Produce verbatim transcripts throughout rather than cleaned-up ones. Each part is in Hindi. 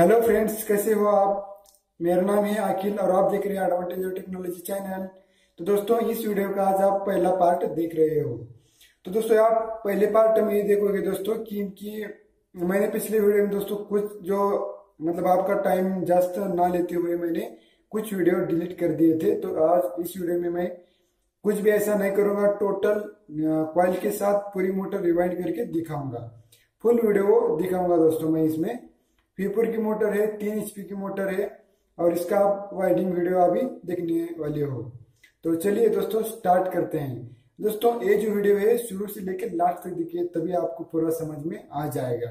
हेलो फ्रेंड्स, कैसे हो आप। मेरा नाम है अखिल और आप देख रहे हैं एडवांटेज और टेक्नोलॉजी चैनल। तो दोस्तों, इस वीडियो का आज आप पहला पार्ट देख रहे हो। तो दोस्तों, आप पहले पार्ट में ये देखोगे दोस्तों कि इनकी मैंने पिछले वीडियो में दोस्तों कुछ जो मतलब आपका टाइम जास्त ना लेते हुए मैंने कुछ वीडियो डिलीट कर दिए थे। तो आज इस वीडियो में मैं कुछ भी ऐसा नहीं करूंगा, टोटल कॉइल के साथ पूरी मोटर रिवाइंड करके दिखाऊंगा, फुल वीडियो दिखाऊंगा दोस्तों मैं। इसमें वीफोर की मोटर है, तीन एचपी की मोटर है और इसका आप वाइडिंग वीडियो अभी देखने वाले हो। तो चलिए दोस्तों स्टार्ट करते हैं। दोस्तों, ये जो वीडियो है शुरू से लेकर लास्ट तक देखिए, तभी आपको पूरा समझ में आ जाएगा।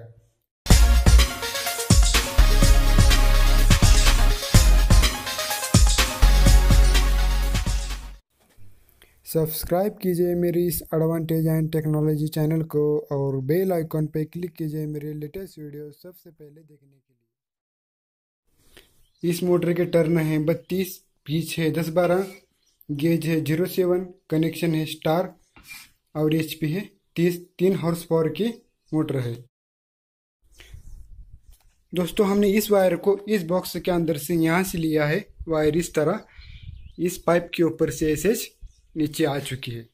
सब्सक्राइब कीजिए मेरी इस एडवांटेज एंड टेक्नोलॉजी चैनल को और बेल आइकॉन पर क्लिक कीजिए मेरे लेटेस्ट वीडियो सबसे पहले देखने के लिए। इस मोटर के टर्न है बत्तीस, पिच है दस बारह, गेज है जीरो सेवन, कनेक्शन है स्टार और एचपी है तीस। तीन हॉर्स पावर की मोटर है दोस्तों। हमने इस वायर को इस बॉक्स के अंदर से यहाँ से लिया है। वायर इस तरह इस पाइप के ऊपर से एस एच नीचे आ चुकी है।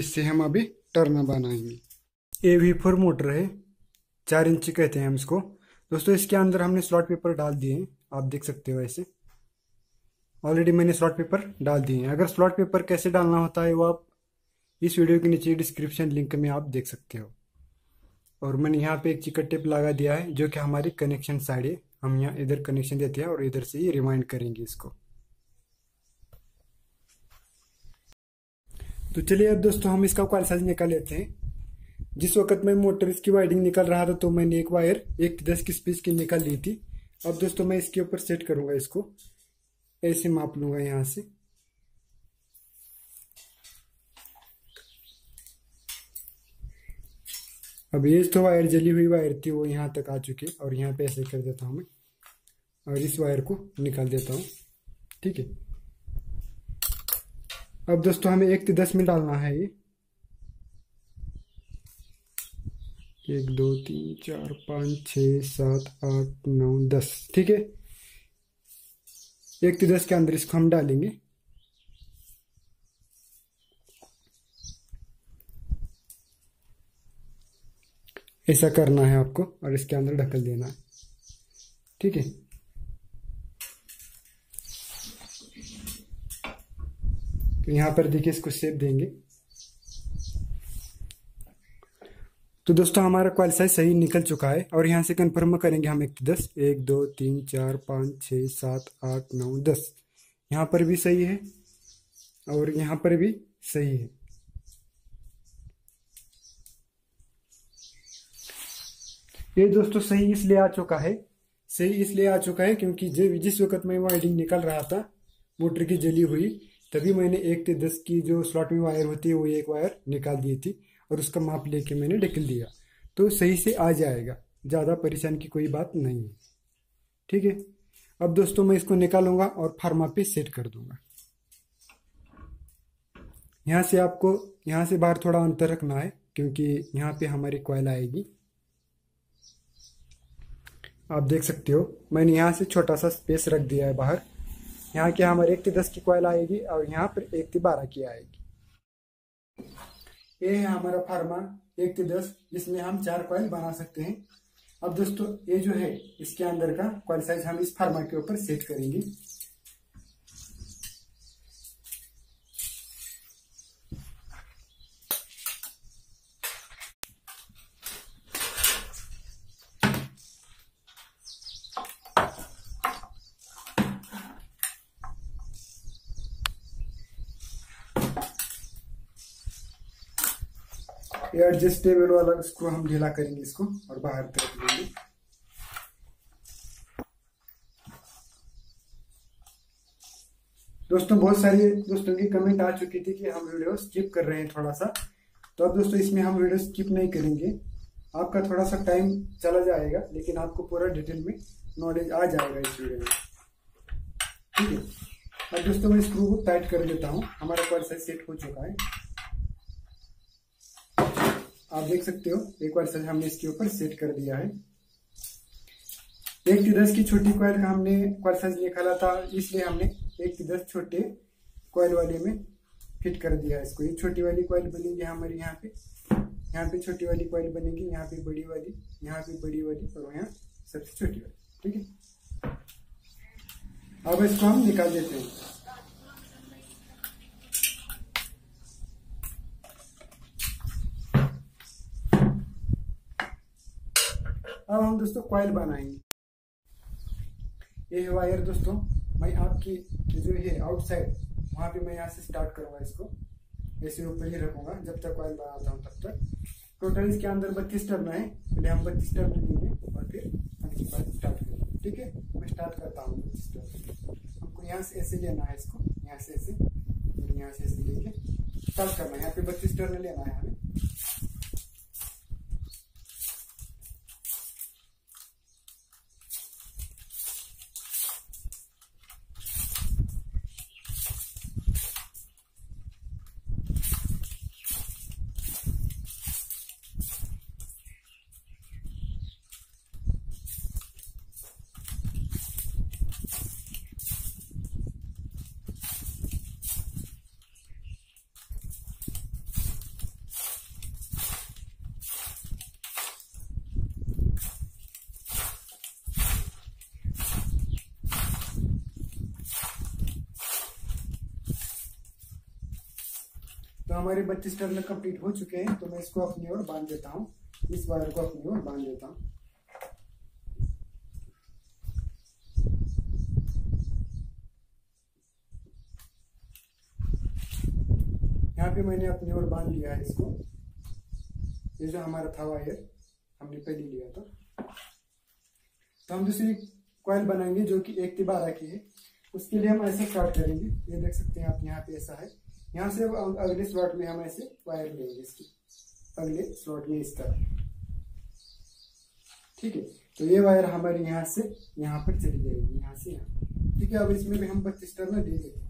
इससे हम अभी टर्न बनाएंगे। ये वी फोर मोटर है, चार इंची कहते हैं हम इसको दोस्तों। इसके अंदर हमने स्लॉट पेपर डाल दिए हैं, आप देख सकते हो। ऐसे ऑलरेडी मैंने स्लॉट पेपर डाल दिए हैं। अगर स्लॉट पेपर कैसे डालना होता है वो आप इस वीडियो के नीचे डिस्क्रिप्शन लिंक में आप देख सकते हो। और मैंने यहाँ पे एक चिकट टेप लगा दिया है जो कि हमारी कनेक्शन साइड है। हम यहाँ इधर कनेक्शन देते हैं और इधर से ही रिवाइंड करेंगे इसको। तो चलिए अब दोस्तों हम इसका कॉइल साइज निकाल लेते हैं। जिस वक्त मैं मोटर इसकी वाइडिंग निकाल रहा था तो मैंने एक वायर एक दस की स्पीच की निकाल ली थी। अब दोस्तों मैं इसके ऊपर सेट करूंगा, इसको ऐसे माप लूंगा यहाँ से। अब ये तो वायर जली हुई वायर थी, वो यहाँ तक आ चुकी है और यहाँ पे ऐसे कर देता हूँ मैं और इस वायर को निकाल देता हूँ। ठीक है। अब दोस्तों हमें एक से दस में डालना है ये। एक दो तीन चार पाँच छ सात आठ नौ दस, ठीक है। एक से दस के अंदर इसको हम डालेंगे। ऐसा करना है आपको और इसके अंदर ढकल देना है, ठीक है। यहाँ पर देखिए इसको शेप देंगे। तो दोस्तों हमारा कॉइल साइज सही निकल चुका है और यहाँ से कंफर्म करेंगे हम एक दस। एक दो तीन चार पाँच छः सात आठ नौ दस, यहाँ पर भी सही है और यहाँ पर भी सही है। ये दोस्तों सही इसलिए आ चुका है, सही इसलिए आ चुका है क्योंकि जिस वक्त मैं वाइडिंग निकाल रहा था मोटर की जली हुई, तभी मैंने एक से दस की जो स्लॉट में वायर होती है वो एक वायर निकाल दी थी और उसका माप लेके मैंने ढकेल दिया। तो सही से आ जाएगा, ज़्यादा परेशान की कोई बात नहीं है, ठीक है। अब दोस्तों मैं इसको निकालूंगा और फार्मा पे सेट कर दूंगा। यहाँ से आपको यहाँ से बाहर थोड़ा अंतर रखना है क्योंकि यहाँ पे हमारी कॉइल आएगी। आप देख सकते हो मैंने यहाँ से छोटा सा स्पेस रख दिया है बाहर। यहाँ की हमारे एक से दस की कॉइल आएगी और यहाँ पर एक से बारह की आएगी। ये है हमारा फार्मा एक से दस, जिसमें हम चार कॉइल बना सकते हैं। अब दोस्तों ये जो है इसके अंदर का कॉइल साइज हम इस फार्मा के ऊपर सेट करेंगे। एडजस्टेबल वाला इसको हम ढीला करेंगे इसको और बाहर तरफ लेंगे। दोस्तों बहुत सारी दोस्तों की कमेंट आ चुकी थी कि हम वीडियो स्किप कर रहे हैं थोड़ा सा। तो अब दोस्तों इसमें हम वीडियो स्किप नहीं करेंगे। आपका थोड़ा सा टाइम चला जाएगा लेकिन आपको पूरा डिटेल में नॉलेज आ जाएगा इस वीडियो में, ठीक है। अब दोस्तों मैं स्क्रू को टाइट कर देता हूँ। हमारा कॉइल साइज सेट हो चुका है, आप देख सकते हो। एक बार सर हमने इसके ऊपर सेट कर दिया है। एक से दस की छोटी कॉयल का हमने कॉयल साइज निकाला था, इसलिए हमने एक से दस छोटे कॉयल वाले में फिट कर दिया इसको। ये छोटी वाली कॉयल बनेगी हमारी यहाँ पे, यहाँ पे छोटी वाली कॉयल बनेगी, यहाँ पे बड़ी वाली, यहाँ पे बड़ी वाली और यहाँ सबसे छोटी वाली। ठीक है, अब इसको हम निकाल देते हैं। अब हम दोस्तों कॉइल बनाएंगे। ये वायर दोस्तों मैं आपकी जो है आउटसाइड वहाँ पे मैं यहाँ से स्टार्ट करूँगा, इसको ऐसे ऊपर ही रखूँगा जब तक कॉइल बनाता हूँ तब तक। टोटल इसके अंदर बत्तीस टर्न है, पहले हम बत्तीस टर्न लेंगे और फिर उसके बाद स्टार्ट करेंगे। ठीक है, मैं स्टार्ट करता हूँ बत्तीस टर्न। हमको यहाँ से ऐसे लेना है इसको, यहाँ से ऐसे और यहाँ से ऐसे लेके स्टार्ट करना है। यहाँ पे बत्तीस टर्न लेना है हमें। तो हमारे बत्तीस टर्न कंप्लीट हो चुके हैं। तो मैं इसको अपनी ओर बांध देता हूँ, इस वायर को अपनी ओर बांध देता हूँ। यहाँ पे मैंने अपनी ओर बांध लिया है इसको। ये जो हमारा था वायर हमने पहले लिया था। तो हम दूसरी कॉइल बनाएंगे जो कि एक से बारह की है। उसके लिए हम ऐसे स्टार्ट करेंगे, ये देख सकते हैं आप यहाँ पे ऐसा है। यहाँ से अगले स्लॉट में हम ऐसे वायर लेंगे इसकी, अगले स्लॉट में इसका। ठीक है, तो ये वायर हमारे यहाँ से यहाँ पर चली जाएगी, यहाँ से यहाँ। ठीक है, अब इसमें भी हम बत्तीस टर्न दे देते हैं।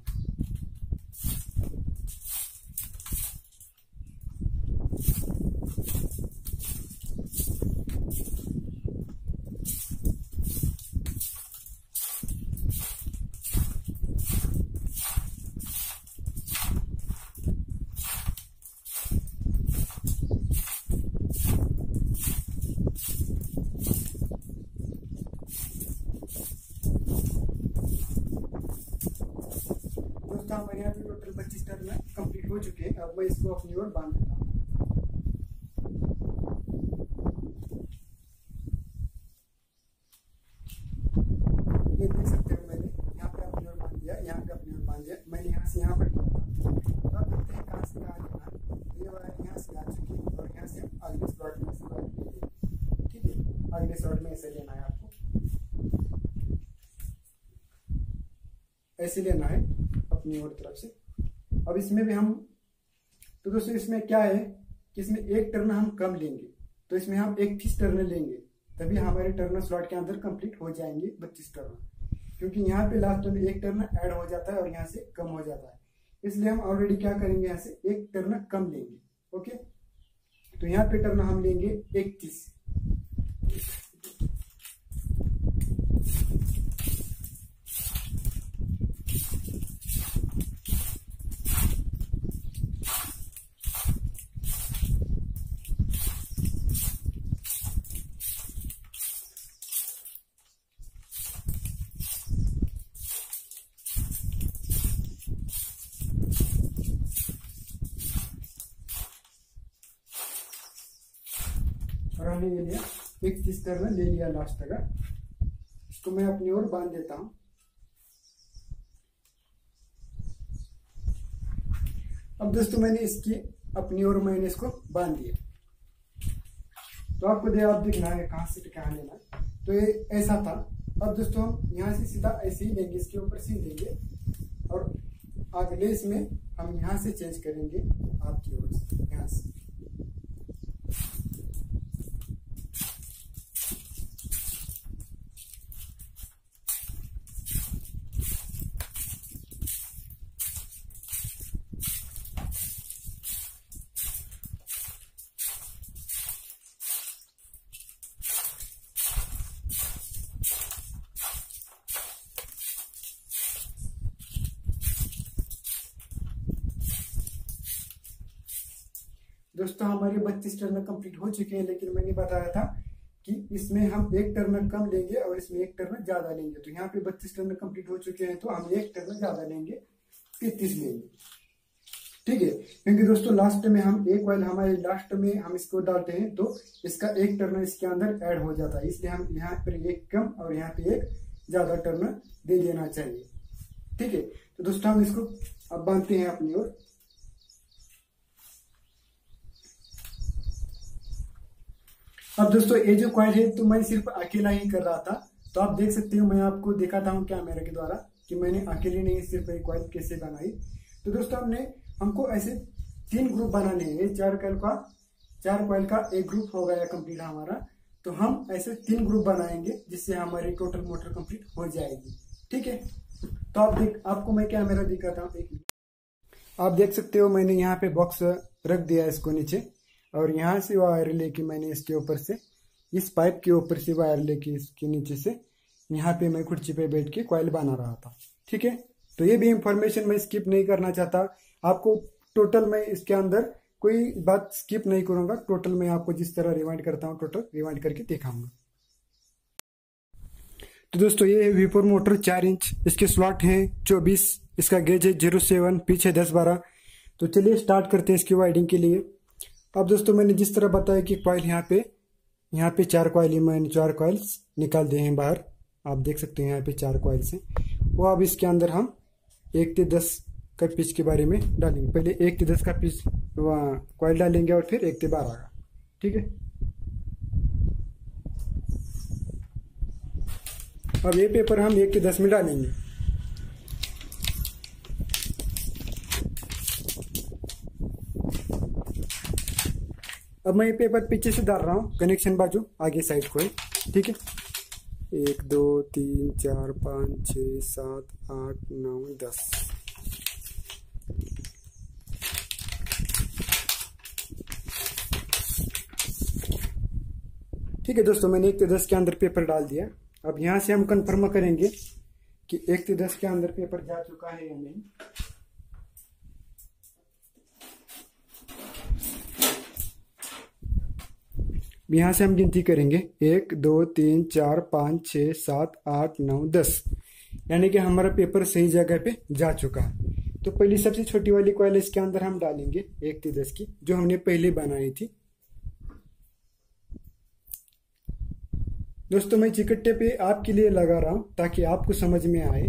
हमारे यहाँ पे टोटल बत्तीस टर्न कंप्लीट हो चुके हैं। अब मैं इसको अपनी ओर बांध देता हूँ। ये देख सकते हो मैंने यहाँ पे अपनी ओर बांध दिया, यहाँ पे अपनी ओर बांध दिया। मैंने यहाँ से यहाँ पर किया था। अब देखते हैं कहाँ से कहाँ जाना। ये वायर यहाँ से आ चुकी है और यहाँ से अगले स्लॉट में से वायर लेंगे। ठीक है, अगले स्लॉट में ऐसे लेना है आपको, ऐसे लेना है अपनी और तरफ से। अब इसमें भी हम तो दोस्तों इसमें क्या है कि इसमें एक टर्न हम कम लेंगे, तो इसमें हम इकतीस टर्न लेंगे, तभी हमारे टर्न स्लॉट के अंदर कंप्लीट हो जाएंगे बत्तीस टर्न। क्योंकि यहाँ पे लास्ट में एक टर्न ऐड हो जाता है और यहाँ से कम हो जाता है, इसलिए हम ऑलरेडी क्या करेंगे, यहाँ से एक टर्न कम लेंगे। ओके, तो यहाँ पे टर्न हम लेंगे इकतीस। हमने ये लिया इकतीस टर्न ले लिया लास्ट तक। इसको मैं अपनी ओर बांध देता हूँ। अब दोस्तों मैंने इसकी अपनी ओर मैंने इसको बांध दिया। तो आपको दे आप दिखना है कहाँ से कहाँ लेना है। तो ये ऐसा था। अब दोस्तों हम यहाँ से सीधा ऐसे ही लेंगे, इसके ऊपर सीध लेंगे और अगले इसमें हम यहाँ से चेंज करेंगे आपकी ओर से, यहाँ से। दोस्तों हमारे बत्तीस टर्न कंप्लीट हो चुके हैं, लेकिन मैंने बताया था कि इसमें हम एक टर्न कम लेंगे और इसमें एक टर्न ज्यादा लेंगे। तो यहाँ पे बत्तीस टर्न कंप्लीट हो चुके हैं, तो हम एक टर्न ज्यादा लेंगे, तैतीस लेंगे, ठीक है। क्योंकि दोस्तों लास्ट में हम एक वाइल हमारे लास्ट में हम इसको डालते हैं तो इसका एक टर्न इसके अंदर ऐड हो जाता है, इसलिए हम यहाँ पर एक कम और यहाँ पे एक ज्यादा टर्न दे देना चाहिए, ठीक है। तो दोस्तों हम इसको अब बांधते हैं अपनी ओर। अब दोस्तों ये जो कॉइल है तो मैं सिर्फ अकेला ही कर रहा था, तो आप देख सकते हो मैं आपको दिखाता हूँ कैमरा के द्वारा कि मैंने अकेले नहीं सिर्फ एक कॉइल कैसे बनाई। तो दोस्तों हमने हमको ऐसे तीन ग्रुप बनाने हैं, चार कॉइल का चार कॉइल का एक ग्रुप हो गया कंप्लीट हमारा, तो हम ऐसे तीन ग्रुप बनाएंगे जिससे हमारी टोटल मोटर कंप्लीट हो जाएगी, ठीक है। तो आप देख आपको मैं कैमरा दिखाता हूँ, एक मिनट। आप देख सकते हो मैंने यहाँ पे बॉक्स रख दिया इसको नीचे, और यहाँ से वायर लेके मैंने इसके ऊपर से इस पाइप के ऊपर से वायर लेके इसके नीचे से यहाँ पे मैं कुर्सी पे बैठ के कॉइल बना रहा था, ठीक है। तो ये भी इंफॉर्मेशन मैं स्किप नहीं करना चाहता आपको, टोटल मैं इसके अंदर कोई बात स्किप नहीं करूंगा, टोटल मैं आपको जिस तरह रिवाइंड करता हूँ टोटल रिवाइंड करके दिखाऊंगा। तो दोस्तों ये है वी फोर मोटर चार इंच, इसके स्लॉट हैं चौबीस, इसका गेज है जीरो सेवन, पीछे दस बारह। तो चलिए स्टार्ट करते हैं इसकी वाइडिंग के लिए। अब दोस्तों मैंने जिस तरह बताया कि कॉइल यहाँ पे यहाँ पे चार कॉइल मैंने चार कॉइल्स निकाल दिए हैं बाहर, आप देख सकते हैं यहाँ पे चार कॉइल्स हैं। वो अब इसके अंदर हम एक से दस का पिच के बारे में डालेंगे, पहले एक से दस का पिच कॉइल डालेंगे और फिर एक से बारह का, ठीक है। अब ये पेपर हम एक के दस में डालेंगे। अब मैं ये पेपर पीछे से डाल रहा हूँ, कनेक्शन बाजू आगे साइड को है, ठीक है। एक दो तीन चार पाँच छः सात आठ नौ दस, ठीक है। दोस्तों मैंने एक के दस के अंदर पेपर डाल दिया। अब यहाँ से हम कंफर्म करेंगे कि एक से दस के अंदर पेपर जा चुका है या नहीं। यहाँ से हम गिनती करेंगे एक दो तीन चार पाँच छः सात आठ नौ दस, यानी कि हमारा पेपर सही जगह पे जा चुका है। तो पहली सबसे छोटी वाली कॉइल इसके अंदर हम डालेंगे एक से दस की, जो हमने पहले बनाई थी। दोस्तों मैं चिकट टेप ये आपके लिए लगा रहा हूँ ताकि आपको समझ में आए,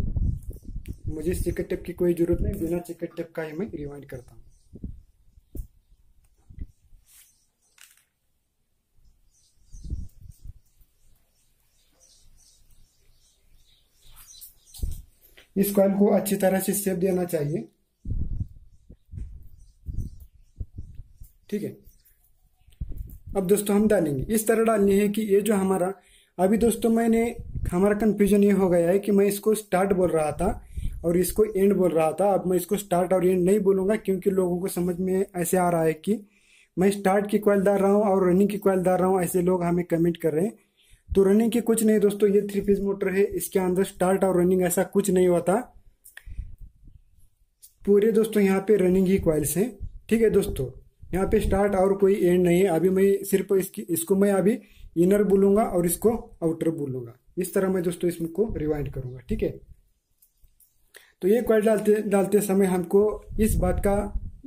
मुझे इस चिकट टेप की कोई जरूरत नहीं, बिना चिकट टेप का ही मैं रिवाइंड करता हूँ। इस कॉइल को अच्छी तरह से शेप देना चाहिए, ठीक है। अब दोस्तों हम डालेंगे इस तरह डालनी है कि ये जो हमारा अभी दोस्तों मैंने हमारा कन्फ्यूजन ये हो गया है कि मैं इसको स्टार्ट बोल रहा था और इसको एंड बोल रहा था। अब मैं इसको स्टार्ट और एंड नहीं बोलूँगा, क्योंकि लोगों को समझ में ऐसे आ रहा है कि मैं स्टार्ट की कॉइल डाल रहा हूँ और रनिंग की कॉइल डाल रहा हूँ, ऐसे लोग हमें कमेंट कर रहे हैं। तो रनिंग की कुछ नहीं दोस्तों, ये थ्री पीस मोटर है, इसके अंदर स्टार्ट और रनिंग ऐसा कुछ नहीं होता। पूरे दोस्तों यहाँ पे रनिंग ही कॉइल्स हैं, ठीक है दोस्तों। यहाँ पे स्टार्ट और कोई एंड नहीं है। अभी मैं सिर्फ इसकी इसको मैं अभी इनर बोलूंगा और इसको आउटर बोलूंगा, इस तरह मैं दोस्तों इसको रिवाइंड करूंगा, ठीक है। तो ये कॉइल डालते डालते समय हमको इस बात का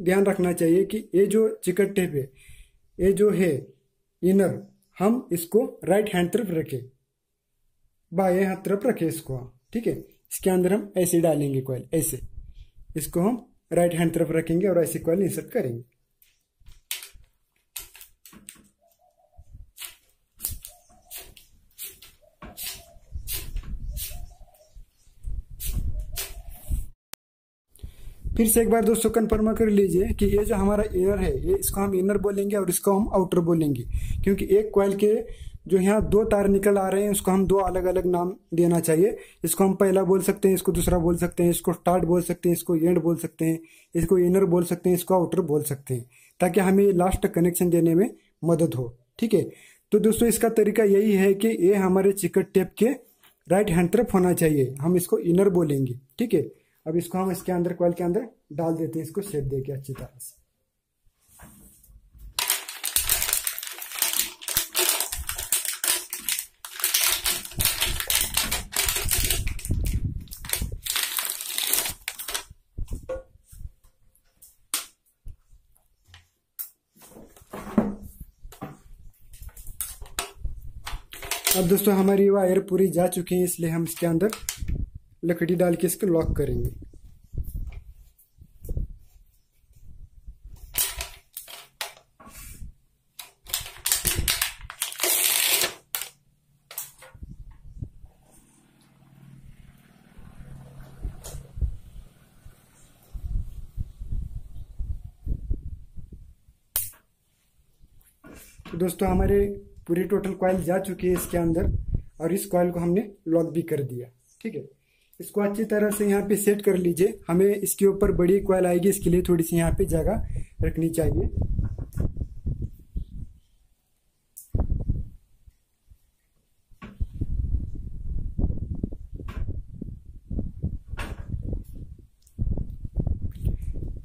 ध्यान रखना चाहिए कि ये जो चिकट टेप है, ये जो है इनर, हम इसको राइट हैंड तरफ रखें, बाएं हाथ तरफ रखें इसको हम, ठीक है। इसके अंदर हम ऐसे डालेंगे कॉइल, ऐसे इसको हम राइट हैंड तरफ रखेंगे और ऐसे कॉइल इंसर्ट करेंगे। फिर से एक बार दोस्तों कन्फर्म कर लीजिए कि ये जो हमारा इनर है, ये इसको हम इनर बोलेंगे और इसको हम आउटर बोलेंगे, क्योंकि एक कॉइल के जो यहाँ दो तार निकल आ रहे हैं उसको हम दो अलग अलग नाम देना चाहिए। इसको हम पहला बोल सकते हैं, इसको दूसरा बोल सकते हैं, इसको स्टार्ट बोल सकते हैं, इसको एंड बोल सकते हैं, इसको इनर बोल सकते हैं, इसको आउटर बोल सकते हैं, ताकि हमें लास्ट कनेक्शन देने में मदद हो, ठीक है। तो दोस्तों इसका तरीका यही है कि ये हमारे चिकट टेप के राइट हैंड तरफ होना चाहिए, हम इसको इनर बोलेंगे, ठीक है। अब इसको हम इसके अंदर कॉइल के अंदर डाल देते हैं, इसको शेप देके अच्छी तरह से। अब दोस्तों हमारी वायर पूरी जा चुकी है, इसलिए हम इसके अंदर लकड़ी डाल के इसको लॉक करेंगे। तो दोस्तों हमारे पूरी टोटल कॉइल जा चुकी है इसके अंदर और इस कॉइल को हमने लॉक भी कर दिया। ठीक है, इसको अच्छी तरह से यहाँ पे सेट कर लीजिए। हमें इसके ऊपर बड़ी कॉइल आएगी, इसके लिए थोड़ी सी यहाँ पे जगह रखनी चाहिए।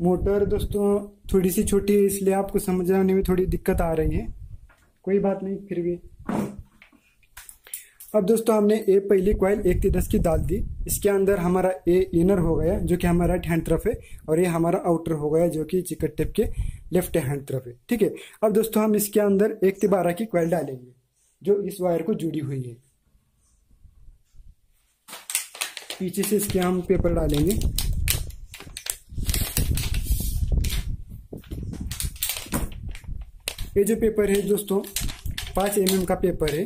मोटर दोस्तों थोड़ी सी छोटी है, इसलिए आपको समझाने में थोड़ी दिक्कत आ रही है, कोई बात नहीं फिर भी। अब दोस्तों हमने ए पहली कॉइल एक तीन दस की डाल दी, इसके अंदर हमारा ए इनर हो गया जो कि हमारा राइट हैंड तरफ है, और ये हमारा आउटर हो गया जो कि चिकट टेप के लेफ्ट हैंड तरफ है। ठीक है, अब दोस्तों हम इसके अंदर एक तीन बारह की कॉइल डालेंगे जो इस वायर को जुड़ी हुई है। पीछे से इसके हम पेपर डालेंगे। ये जो पेपर है दोस्तों पाँच एम एम का पेपर है।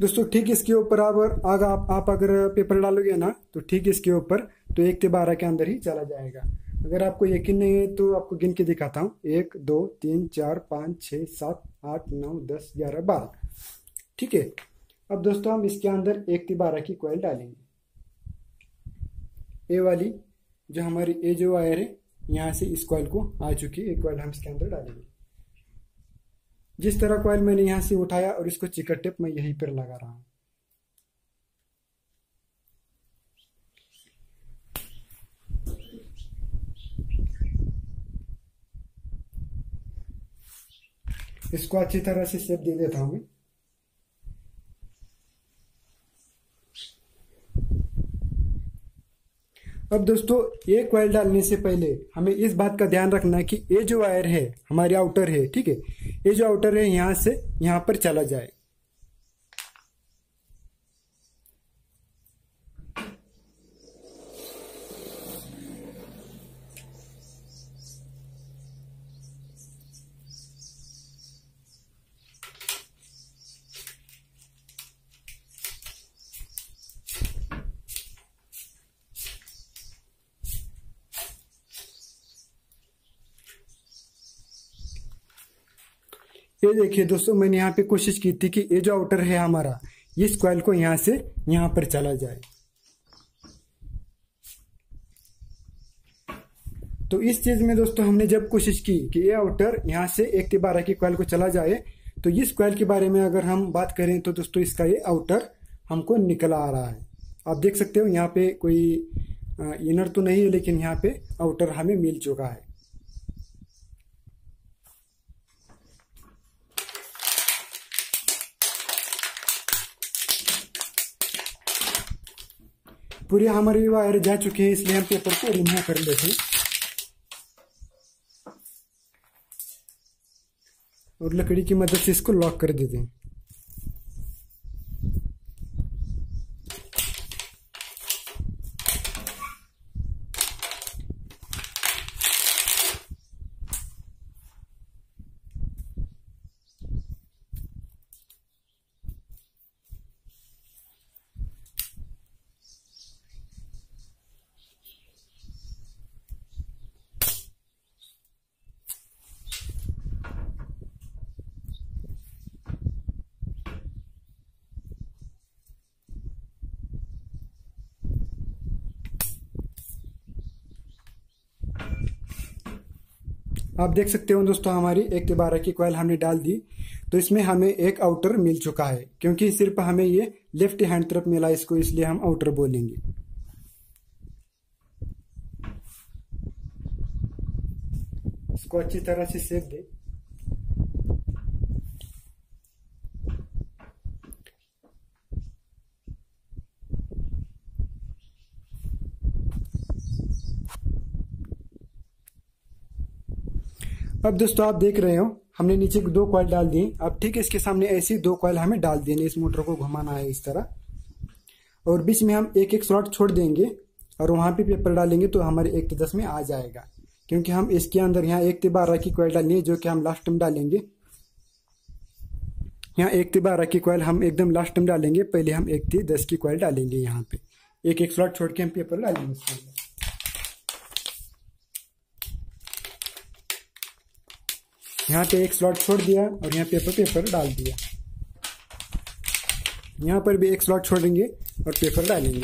दोस्तों ठीक इसके ऊपर अगर आप, आप अगर पेपर डालोगे ना तो ठीक इसके ऊपर तो एक से बारह के अंदर ही चला जाएगा। अगर आपको यकीन नहीं है तो आपको गिन के दिखाता हूँ, एक दो तीन चार पाँच छः सात आठ नौ दस ग्यारह बारह। ठीक है, अब दोस्तों हम इसके अंदर एक से बारह की कॉइल डालेंगे। ए वाली जो हमारी ए जो वायर है यहाँ से इस कॉइल को आ चुकी है, एक कॉइल हम इसके अंदर डालेंगे। जिस तरह कॉइल मैंने यहाँ से उठाया और इसको चिकट टेप मैं यहीं पर लगा रहा हूँ। इसको अच्छी तरह से शेप दे देता हूँ मैं। अब दोस्तों ये कॉइल डालने से पहले हमें इस बात का ध्यान रखना है कि ये जो वायर है हमारी आउटर है। ठीक है, ये जो आउटर है यहाँ से यहाँ पर चला जाए। ये देखिए दोस्तों मैंने यहाँ पे कोशिश की थी कि ये जो आउटर है हमारा इस कॉइल को यहाँ से यहाँ पर चला जाए। तो इस चीज में दोस्तों हमने जब कोशिश की कि ये आउटर यहाँ से एक से बारह की कॉइल को चला जाए, तो इस कॉइल के बारे में अगर हम बात करें तो दोस्तों इसका ये आउटर हमको निकला आ रहा है। आप देख सकते हो यहाँ पे कोई इनर तो नहीं है, लेकिन यहाँ पे आउटर हमें मिल चुका है। पूरी हमारी वायर जा चुकी है, इसलिए हम पेपर को रिमूव कर लेते हैं और लकड़ी की मदद से इसको लॉक कर देते हैं। आप देख सकते हो दोस्तों हमारी एक के बारह की कॉइल हमने डाल दी, तो इसमें हमें एक आउटर मिल चुका है, क्योंकि सिर्फ हमें ये लेफ्ट हैंड तरफ मिला इसको, इसलिए हम आउटर बोलेंगे। इसको अच्छी तरह से सेट दे। अब दोस्तों आप देख रहे हो हमने नीचे दो कॉइल डाल दिए। अब ठीक है, इसके सामने ऐसी दो कॉइल हमें डाल देने, इस मोटर को घुमाना है इस तरह, और बीच में हम एक एक स्लॉट छोड़ देंगे और वहाँ पे पेपर डालेंगे तो हमारे एक दस में आ जाएगा, क्योंकि हम इसके अंदर यहाँ एक ते बारह की कॉइल डालनी है जो कि हम लास्ट टाइम डालेंगे। यहाँ एक ते बारह की कॉइल हम एकदम लास्ट टाइम डालेंगे, पहले हम एक ते दस की कॉइल डालेंगे। यहाँ पे एक एक स्लॉट छोड़ के हम पेपर डालेंगे इसके अंदर। यहाँ पे एक स्लॉट छोड़ दिया और यहाँ पेपर पेपर डाल दिया। यहाँ पर भी एक स्लॉट छोड़ेंगे और पेपर डालेंगे।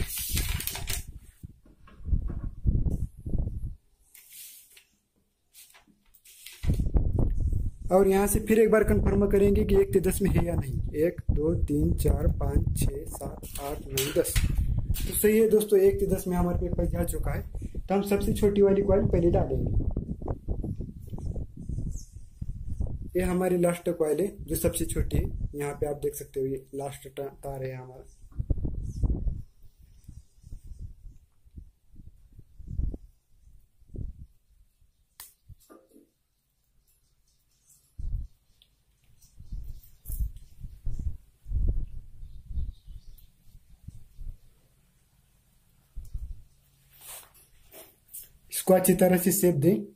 और यहाँ से फिर एक बार कंफर्म करेंगे कि एक ते दस में है या नहीं। एक दो तीन चार पाँच छः सात आठ नौ दस, तो सही है दोस्तों, एक ते दस में हमारे पेपर जा चुका है। तो हम सबसे छोटी वाली कॉइल पहले डालेंगे। ये हमारी लास्ट कॉइल है जो सबसे छोटी है। यहाँ पे आप देख सकते हो ये लास्ट तार है हमारा। इसको अच्छी तरह से शेप दें।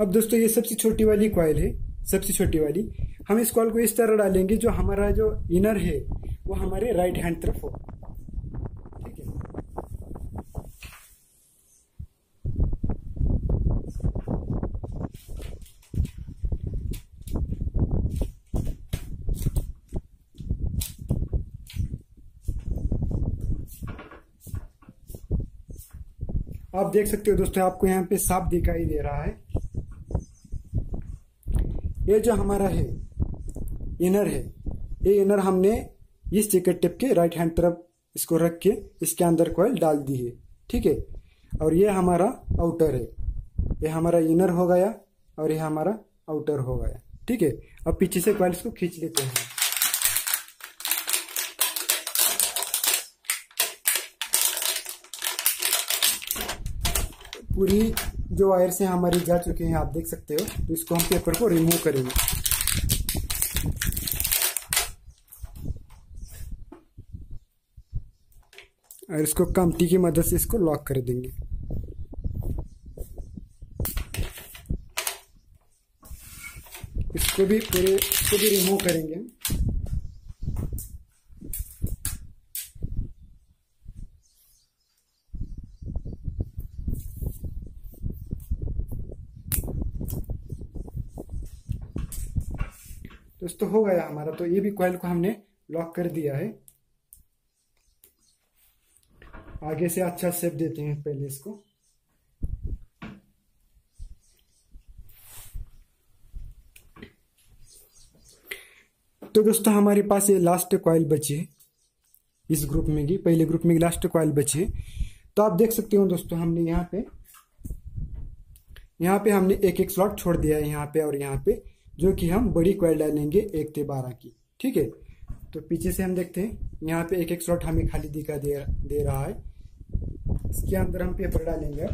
अब दोस्तों ये सबसे छोटी वाली कॉइल है, सबसे छोटी वाली। हम इस कॉइल को इस तरह डालेंगे जो हमारा जो इनर है वो हमारे राइट हैंड तरफ हो, ठीक है। आप देख सकते हो दोस्तों, आपको यहाँ पे साफ दिखाई दे रहा है। ये जो हमारा है इनर है, ये इनर हमने इस स्टिकर टेप के राइट हैंड तरफ इसको रख के इसके अंदर कॉइल डाल दी है, ठीक है। और ये हमारा आउटर है, ये हमारा इनर हो गया और ये हमारा आउटर हो गया, ठीक है। अब पीछे से कॉइल्स को खींच लेते हैं। पूरी जो वायर से हमारी जा चुके हैं, आप देख सकते हो। तो इसको हम पेपर को रिमूव करेंगे। और इसको कामटी की मदद से इसको लॉक कर देंगे। इसको भी पूरे इसको भी रिमूव करेंगे। दोस्तों हो गया हमारा, तो ये भी कॉइल को हमने लॉक कर दिया है। आगे से अच्छा शेप देते हैं पहले इसको। तो दोस्तों हमारे पास ये लास्ट कॉइल बची है इस ग्रुप में की, पहले ग्रुप में लास्ट कॉइल बची है। तो आप देख सकते हो दोस्तों, हमने यहाँ पे यहाँ पे हमने एक एक स्लॉट छोड़ दिया है यहाँ पे और यहाँ पे, जो कि हम बड़ी कॉइल डालेंगे एक ते बारह की, ठीक है। तो पीछे से हम देखते हैं, यहाँ पे एक एक स्लॉट हमें खाली दिखा दे दे रहा है। इसके अंदर हम पेपर डालेंगे।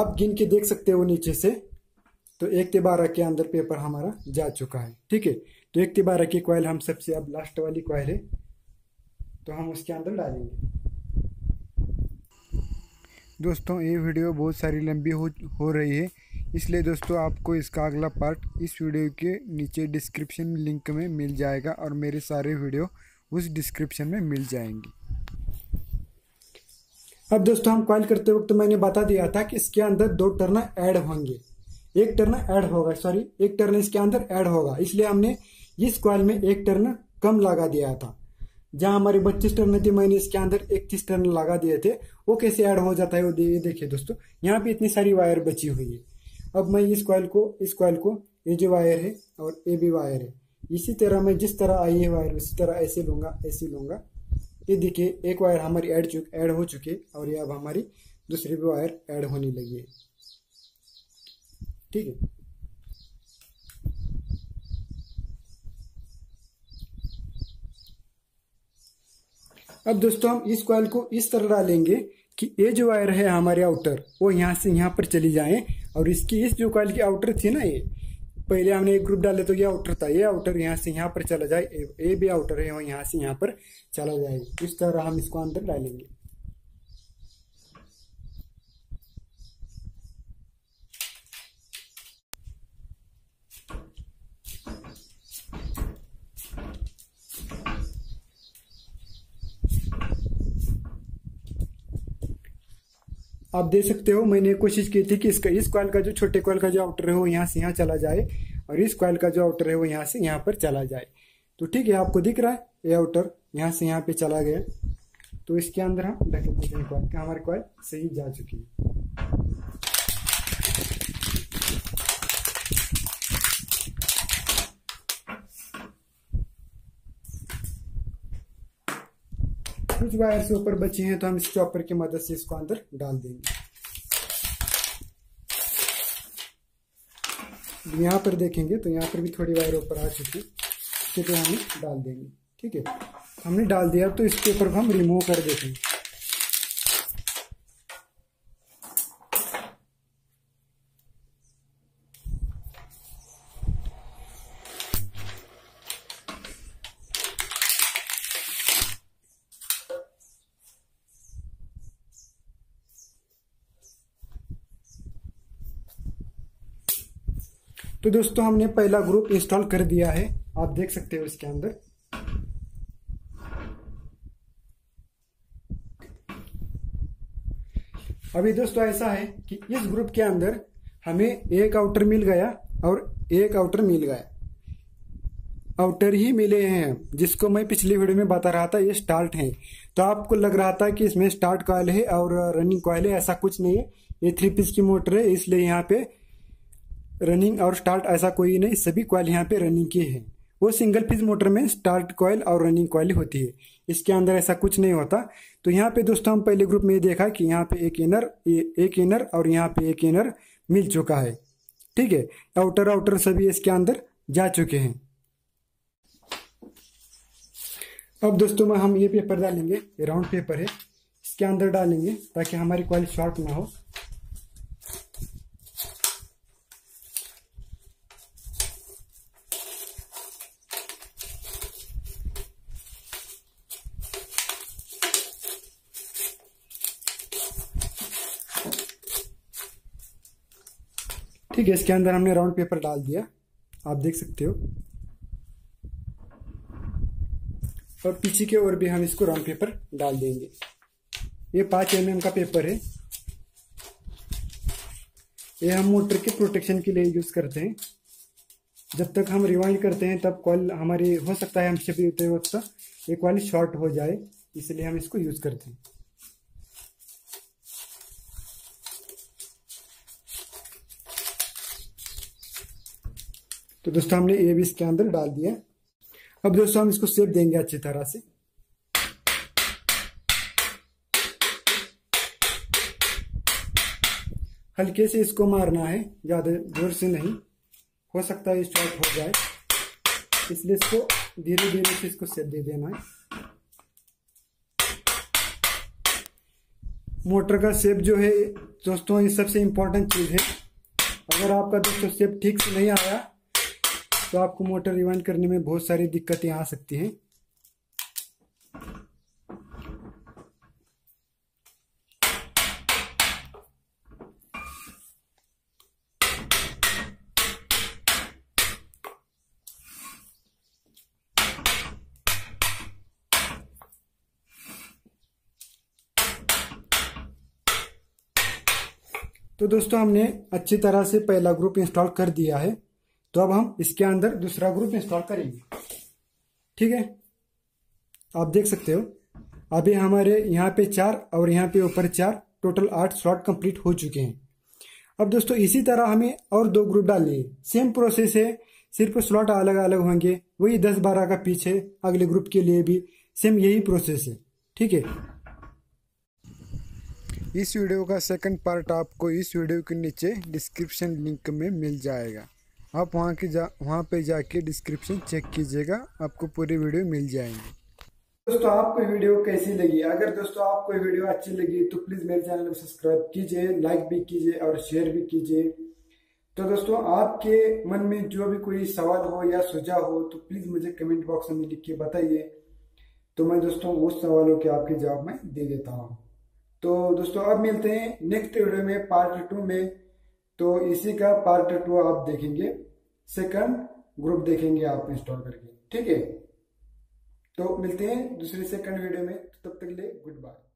आप गिन के देख सकते हो नीचे से, तो एक ते बारह के अंदर पेपर हमारा जा चुका है, ठीक है। तो एक ते बारह की कॉइल हम सबसे, अब लास्ट वाली कॉइल है तो हम उसके अंदर डालेंगे। दोस्तों ये वीडियो बहुत सारी लंबी हो हो रही है, इसलिए दोस्तों आपको इसका अगला पार्ट इस वीडियो के नीचे डिस्क्रिप्शन लिंक में मिल जाएगा और मेरे सारे वीडियो उस डिस्क्रिप्शन में मिल जाएंगे। अब दोस्तों हम कॉइल करते वक्त तो मैंने बता दिया था कि इसके अंदर दो टर्न ऐड होंगे, एक टर्न ऐड होगा, सॉरी एक टर्न इसके अंदर ऐड होगा, इसलिए हमने इस कॉइल में एक टर्न कम लगा दिया था। जहां हमारे बत्तीस टर्न थे, मैंने इसके अंदर इकतीस टर्न लगा दिए थे। वो कैसे ऐड हो जाता है वो ये देखिए दोस्तों, यहाँ पे इतनी सारी वायर बची हुई है। अब मैं इस कॉइल को इस कॉइल को ये जो वायर है और ये भी वायर है, इसी तरह मैं जिस तरह आई है वायर उसी तरह ऐसे लूंगा ऐसे लूंगा। ये देखिए एक वायर हमारी ऐड ऐड हो चुकी है और ये अब हमारी दूसरी भी वायर ऐड होने लगी है। ठीक है। अब दोस्तों हम इस कॉइल को इस तरह डालेंगे कि ये जो वायर है हमारे आउटर वो यहाँ से यहाँ पर चली जाए, और इसकी इस जो कॉइल की आउटर थी ना, ये पहले हमने एक ग्रुप डाले तो ये आउटर था, ये आउटर यहाँ से यहाँ पर चला जाए, ये भी आउटर है वो यहाँ से यहाँ पर चला जाए। इस तरह हम इसको अंदर डालेंगे। आप देख सकते हो मैंने कोशिश की थी कि इसका इस कॉइल का जो छोटे कॉइल का जो आउटर है वो यहाँ से यहाँ चला जाए, और इस कॉइल का जो आउटर है वो यहाँ से यहाँ पर चला जाए। तो ठीक है, आपको दिख रहा है ये आउटर यहाँ से यहाँ पे चला गया, तो इसके अंदर हम देख सकते हैं कॉइल हमारी कॉइल सही जा चुकी है। कुछ वायर से ऊपर बचे हैं तो हम इस चॉपर की मदद से इसको अंदर डाल देंगे। यहाँ पर देखेंगे तो यहाँ पर भी थोड़ी वायर ऊपर आ चुकी है, तो हम डाल देंगे। ठीक है, हमने डाल दिया, तो इसके ऊपर हम रिमूव कर देते हैं। तो दोस्तों हमने पहला ग्रुप इंस्टॉल कर दिया है, आप देख सकते हो इसके अंदर। अभी दोस्तों ऐसा है कि इस ग्रुप के अंदर हमें एक आउटर मिल गया और एक आउटर मिल गया, आउटर ही मिले हैं जिसको मैं पिछली वीडियो में बता रहा था ये स्टार्ट है। तो आपको लग रहा था कि इसमें स्टार्ट कॉइल है और रनिंग कॉइल है, ऐसा कुछ नहीं है। ये थ्री पीस की मोटर है, इसलिए यहाँ पे रनिंग और स्टार्ट ऐसा कोई नहीं, सभी कॉइल यहाँ पे रनिंग की है। वो सिंगल पीस मोटर में स्टार्ट कॉइल और रनिंग कॉइल होती है, इसके अंदर ऐसा कुछ नहीं होता। तो यहाँ पे दोस्तों हम पहले ग्रुप में देखा कि यहाँ पे एक इनर एक इनर और यहाँ पे एक इनर मिल चुका है। ठीक है, आउटर आउटर सभी इसके अंदर जा चुके हैं। अब दोस्तों में हम ये पेपर डालेंगे, ये राउंड पेपर है, इसके अंदर डालेंगे ताकि हमारी कॉइल शॉर्ट ना हो। ठीक है, इसके अंदर हमने राउंड पेपर डाल दिया, आप देख सकते हो। और पीछे के ओर भी हम इसको राउंड पेपर डाल देंगे। ये पाँच एम एम का पेपर है, ये हम मोटर के प्रोटेक्शन के लिए यूज करते हैं। जब तक हम रिवाइंड करते हैं तब कॉल हमारी हो सकता है हमसे भी होते वक्त ये कॉल शॉर्ट हो जाए, इसलिए हम इसको यूज करते हैं। तो दोस्तों हमने ये भी इसके अंदर डाल दिया। अब दोस्तों हम इसको शेप देंगे अच्छी तरह से। हल्के से इसको मारना है, ज्यादा जोर से नहीं, हो सकता है शॉर्ट हो जाए, इसलिए इसको धीरे धीरे से इसको शेप दे देना है। मोटर का शेप जो है दोस्तों ये सबसे इम्पोर्टेंट चीज है। अगर आपका दोस्तों शेप ठीक से नहीं आया तो आपको मोटर रिवाइंड करने में बहुत सारी दिक्कतें आ सकती हैं। तो दोस्तों हमने अच्छी तरह से पहला ग्रुप इंस्टॉल कर दिया है, तो अब हम इसके अंदर दूसरा ग्रुप इंस्टॉल करेंगे। ठीक है, आप देख सकते हो अभी हमारे यहाँ पे चार और यहाँ पे ऊपर चार, टोटल आठ स्लॉट कंप्लीट हो चुके हैं। अब दोस्तों इसी तरह हमें और दो ग्रुप डालने, सेम प्रोसेस है, सिर्फ स्लॉट अलग अलग होंगे। वही दस बारह का पीछे अगले ग्रुप के लिए भी सेम यही प्रोसेस है। ठीक है, इस वीडियो का सेकंड पार्ट आपको इस वीडियो के नीचे डिस्क्रिप्शन लिंक में मिल जाएगा। आप वहां की जा वहाँ पर जाके डिस्क्रिप्शन चेक कीजिएगा, आपको पूरी वीडियो मिल जाएंगे। दोस्तों आपको वीडियो कैसी लगी? अगर दोस्तों आपको वीडियो अच्छी लगी तो प्लीज़ मेरे चैनल को सब्सक्राइब कीजिए, लाइक भी कीजिए और शेयर भी कीजिए। तो दोस्तों आपके मन में जो भी कोई सवाल हो या सुझाव हो तो प्लीज़ मुझे कमेंट बॉक्स में लिख के बताइए, तो मैं दोस्तों उस सवालों के आपके जवाब में दे देता हूँ। तो दोस्तों अब मिलते हैं नेक्स्ट वीडियो में पार्ट टू में, तो इसी का पार्ट टू आप देखेंगे, सेकंड ग्रुप देखेंगे आप इंस्टॉल करके, ठीक है। तो मिलते हैं दूसरे सेकंड वीडियो में, तब तक के लिए गुड बाय।